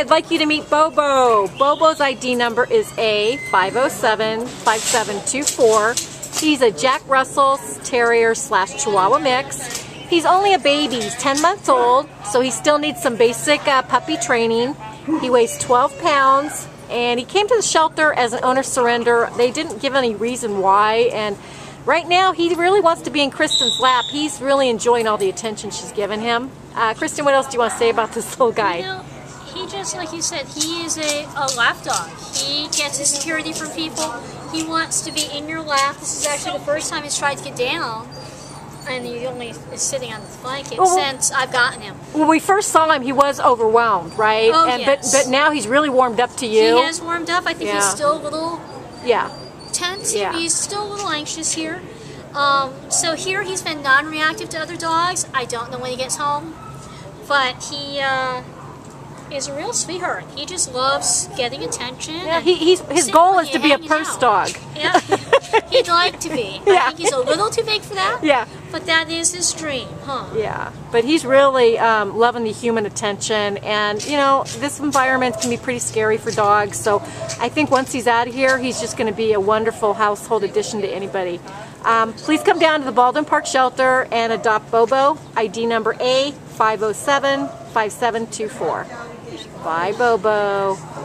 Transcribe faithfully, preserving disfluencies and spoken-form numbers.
I'd like you to meet Bobo. Bobo's I D number is A five oh seven five seven two four. He's a Jack Russell Terrier slash Chihuahua mix. He's only a baby. He's ten months old, so he still needs some basic uh, puppy training. He weighs twelve pounds, and he came to the shelter as an owner surrender. They didn't give any reason why, and right now he really wants to be in Kristen's lap. He's really enjoying all the attention she's given him. Uh, Kristen, what else do you want to say about this little guy? You know, he just, like you said, he is a, a lap dog. He gets his security from people. He wants to be in your lap. This is actually the first time he's tried to get down, and he only is sitting on the blanket well, since I've gotten him. When we first saw him, he was overwhelmed, right? Oh, and, yes. But, but now he's really warmed up to you. He has warmed up. I think yeah. he's still a little yeah. tense. Yeah. He's still a little anxious here. Um, so here he's been non-reactive to other dogs. I don't know when he gets home, but he uh, is a real sweetheart. He just loves getting attention. Yeah, he, he's, his goal is to be a purse dog. Yeah, he'd like to be. Yeah. I think he's a little too big for that. Yeah, but that is his dream, huh? Yeah, but he's really um, loving the human attention, and you know, this environment can be pretty scary for dogs. So I think once he's out of here, he's just going to be a wonderful household addition to anybody. Um, please come down to the Baldwin Park shelter and adopt Bobo, I D number A five oh seven five seven two four. Bye, Bobo.